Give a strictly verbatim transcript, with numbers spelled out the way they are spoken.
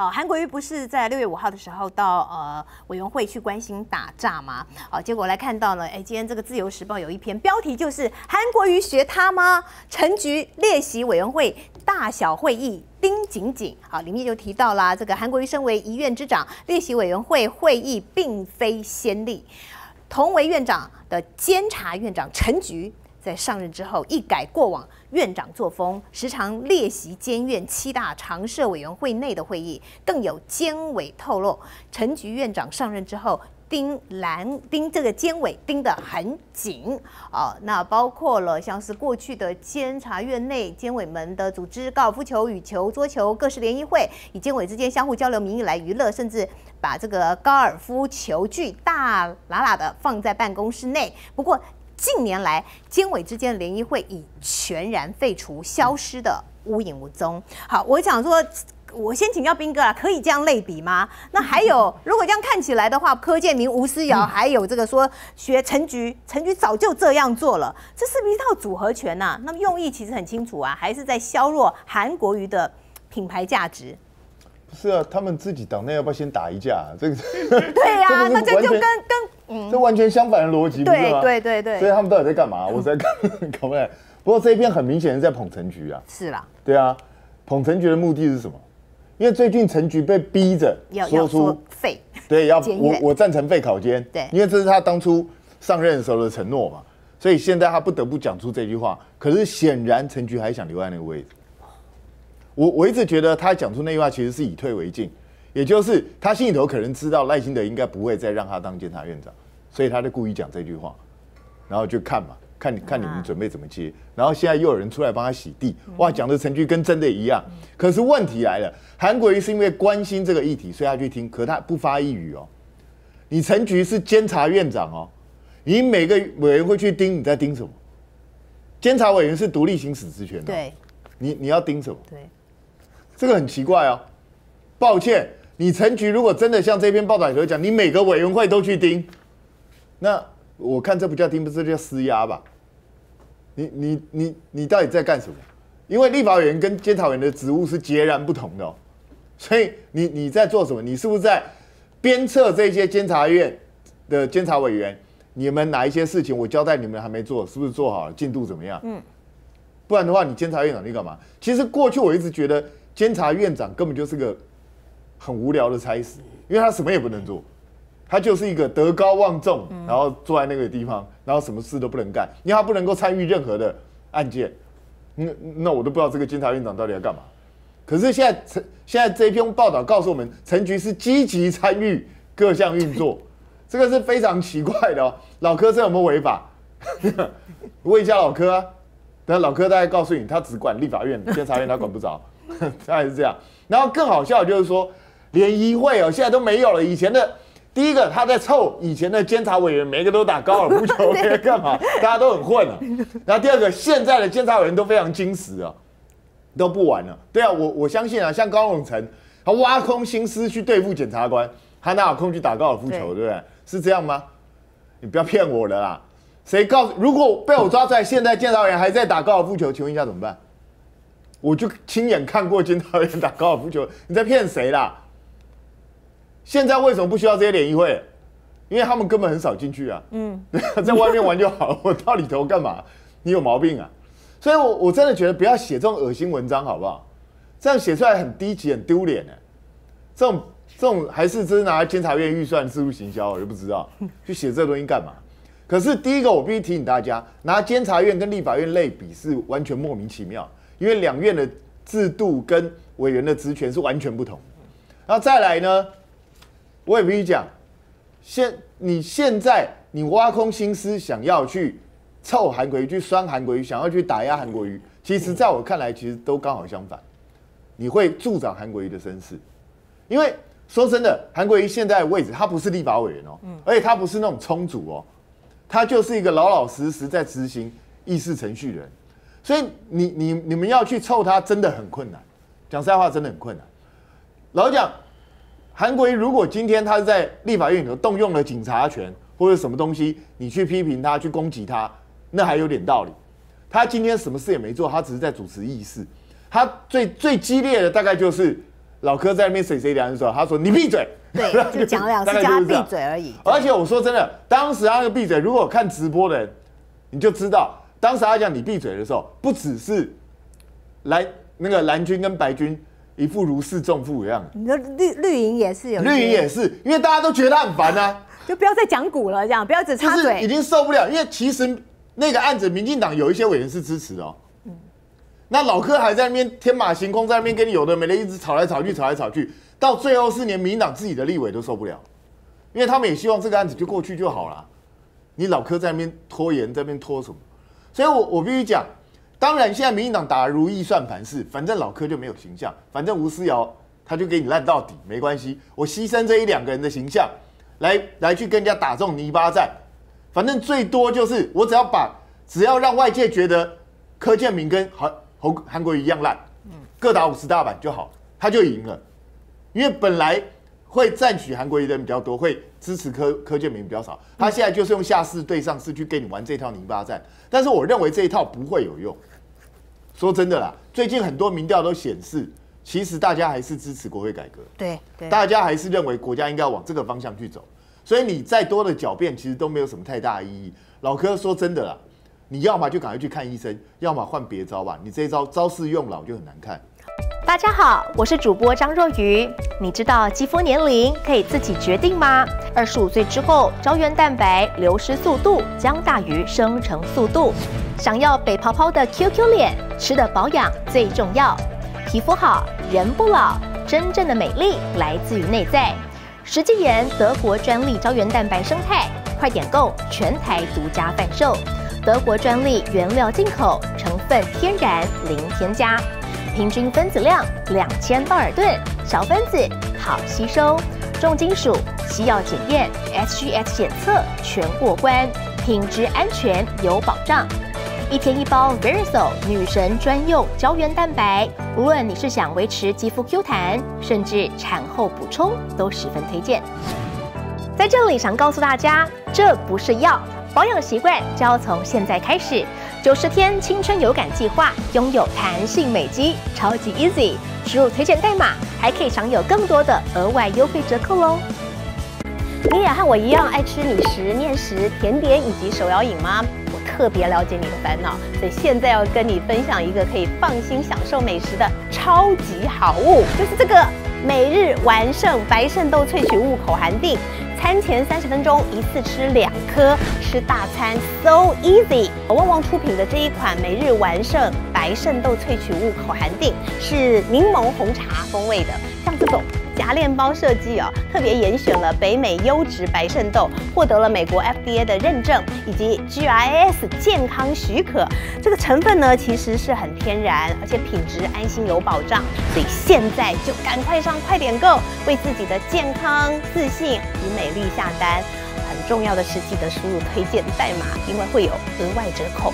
啊，韩国瑜不是在六月五号的时候到呃委员会去关心打诈吗？啊，结果来看到了，哎，今天这个《自由时报》有一篇标题就是“韩国瑜学他吗？陈菊列席委员会大小会议”。 盯紧紧，好，里面就提到啦，这个韩国瑜身为一院之长，列席委员会会议并非先例。同为院长的监察院长陈菊，在上任之后一改过往院长作风，时常列席监院七大常设委员会内的会议。更有监委透露，陈菊院长上任之后。 盯蓝盯这个监委盯得很紧啊、哦，那包括了像是过去的监察院内监委们的组织高尔夫球、羽球、桌球各式联谊会，以监委之间相互交流名义来娱乐，甚至把这个高尔夫球具大喇喇的放在办公室内。不过近年来，监委之间的联谊会已全然废除，消失的无影无踪。好，我想说。 我先请教彬哥啦，可以这样类比吗？那还有，如果这样看起来的话，柯建铭、吴思瑶，还有这个说学陈菊，陈菊早就这样做了，这是不是一套组合拳呐、啊？那么用意其实很清楚啊，还是在削弱韩国瑜的品牌价值。不是啊，他们自己党内要不要先打一架、啊？这个对呀、啊，那这就跟跟、嗯、这完全相反的逻辑，对对对对。所以他们到底在干嘛？我在搞不来。不过这一篇很明显是在捧陈菊啊。是啦。对啊，捧陈菊的目的是什么？ 因为最近陈菊被逼着说出废，对，要我我赞成废考监，对，因为这是他当初上任的时候的承诺嘛，所以现在他不得不讲出这句话。可是显然陈菊还想留在那个位置。我我一直觉得他讲出那句话其实是以退为进，也就是他心里头可能知道赖清德应该不会再让他当监察院长，所以他就故意讲这句话，然后就看嘛，看你看你们准备怎么接。然后现在又有人出来帮他洗地，哇，讲的陈菊跟真的一样。可是问题来了。 韩国瑜是因为关心这个议题，所以他去听，可他不发一语哦。你陈菊是监察院长哦，你每个委员会去盯，你在盯什么？监察委员是独立行使职权的、哦，对，你你要盯什么？对，这个很奇怪哦。抱歉，你陈菊如果真的像这篇报道里头讲，你每个委员会都去盯，那我看这不叫盯，这叫施压吧？你你你你到底在干什么？因为立法委员跟监察委员的职务是截然不同的哦。 所以你你在做什么？你是不是在鞭策这些监察院的监察委员？你们哪一些事情我交代你们还没做，是不是做好了？进度怎么样？嗯，不然的话，你监察院长你干嘛？其实过去我一直觉得监察院长根本就是个很无聊的差事，因为他什么也不能做，他就是一个德高望重，然后坐在那个地方，然后什么事都不能干，因为他不能够参与任何的案件。那那我都不知道这个监察院长到底要干嘛。 可是现在，陈现在这篇报道告诉我们，陈菊是积极参与各项运作，这个是非常奇怪的哦。老柯这有没有违法？问一下老柯啊。但老柯大概告诉你，他只管立法院、监察院，他管不着，大概是这样。然后更好笑的就是说，联谊会哦，现在都没有了。以前的第一个，他在凑以前的监察委员，每一个都打高尔夫球，每个干嘛，大家都很混了、啊。然后第二个，现在的监察委员都非常精实啊。 都不玩了，对啊，我我相信啊，像高永成，他挖空心思去对付检察官，他哪有空去打高尔夫球， 对, 对不对？是这样吗？你不要骗我了啦！谁告诉？如果被我抓出来，现在监察员还在打高尔夫球，请问一下怎么办？我就亲眼看过监察员打高尔夫球，你在骗谁啦？现在为什么不需要这些联谊会？因为他们根本很少进去啊，嗯，在外面玩就好了，我到里头干嘛？你有毛病啊！ 所以我，我我真的觉得不要写这种恶心文章，好不好？这样写出来很低级、很丢脸哎。这种这种还是真拿监察院预算自助行销，我就不知道去写这东西干嘛。可是，第一个我必须提醒大家，拿监察院跟立法院类比是完全莫名其妙，因为两院的制度跟委员的职权是完全不同的。然后再来呢，我也必须讲，现你现在你挖空心思想要去。 凑韩国瑜去酸韩国瑜，想要去打压韩国瑜，其实在我看来，其实都刚好相反。你会助长韩国瑜的声势，因为说真的，韩国瑜现在的位置，他不是立法委员哦，而且他不是那种充足哦，他就是一个老老实实在执行议事程序人，所以你你你们要去凑他真的很困难，讲实在话真的很困难。老实讲，韩国瑜如果今天他是在立法院里头动用了警察权或者什么东西，你去批评他，去攻击他。 那还有点道理，他今天什么事也没做，他只是在主持议事。他最最激烈的大概就是老柯在那边谁谁凉的时候，他说你闭嘴，对，就讲了两次叫他闭嘴而已。而且我说真的，当时他那个闭嘴，如果看直播的人，你就知道，当时他讲你闭嘴的时候，不只是蓝那个蓝军跟白军一副如释重负一样。你说绿绿营也是有，绿营也是，因为大家都觉得他很烦啊，就不要再讲股了，这样不要只插嘴，已经受不了。因为其实那个案子，民进党有一些委员是支持的哦。 那老柯还在那边天马行空，在那边跟你有的没的，一直吵来吵去，吵来吵去，到最后是连民进党自己的立委都受不了，因为他们也希望这个案子就过去就好了。你老柯在那边拖延，在那边拖什么？所以我，我我必须讲，当然现在民进党打得如意算盘是，反正老柯就没有形象，反正吴思瑶他就给你烂到底，没关系，我牺牲这一两个人的形象，来来去跟人家打这种泥巴战，反正最多就是我只要把只要让外界觉得柯建铭跟好。 和韩国瑜一样烂，各打五十大板就好，他就赢了。因为本来会赞许韩国瑜的人比较多，会支持柯柯建铭比较少。他现在就是用下士对上士去跟你玩这套泥巴战，但是我认为这一套不会有用。说真的啦，最近很多民调都显示，其实大家还是支持国会改革，对，对大家还是认为国家应该往这个方向去走。所以你再多的狡辩，其实都没有什么太大意义。老柯说真的啦。 你要么就赶快去看医生，要么换别招吧。你这一招招式用老就很难看。大家好，我是主播张若愚。你知道肌肤年龄可以自己决定吗？二十五岁之后，胶原蛋白流失速度将大于生成速度。想要北泡泡的 Q Q 脸，吃的保养最重要。皮肤好，人不老，真正的美丽来自于内在。实际研德国专利胶原蛋白生态，快点购，全台独家贩售。 德国专利原料进口，成分天然，零添加，平均分子量两千道尔顿，小分子好吸收，重金属、西药检验、H G S 检测全过关，品质安全有保障。一天一包 Verasol 女神专用胶原蛋白，无论你是想维持肌肤 Q 弹，甚至产后补充，都十分推荐。在这里想告诉大家，这不是药。 保养习惯就要从现在开始。九十天青春有感计划，拥有弹性美肌，超级 easy。输入推荐代码，还可以享有更多的额外优惠折扣喽。你也和我一样爱吃米食、面食、甜点以及手摇饮吗？我特别了解你的烦恼，所以现在要跟你分享一个可以放心享受美食的超级好物，就是这个每日完胜白肾豆萃取物口含定。 餐前三十分钟一次吃两颗，吃大餐 so easy。旺旺出品的这一款每日完胜白肾豆萃取物口含定是柠檬红茶风味的，像这种夹链包设计啊、哦，特别严选了北美优质白肾豆，获得了美国 F D A 的认证以及 G R S 健康许可。这个成分呢其实是很天然，而且品质安心有保障，所以现在就赶快上快点购，为自己的健康、自信与美。 力下单，很重要的是记得输入推荐代码，因为会有额外折扣。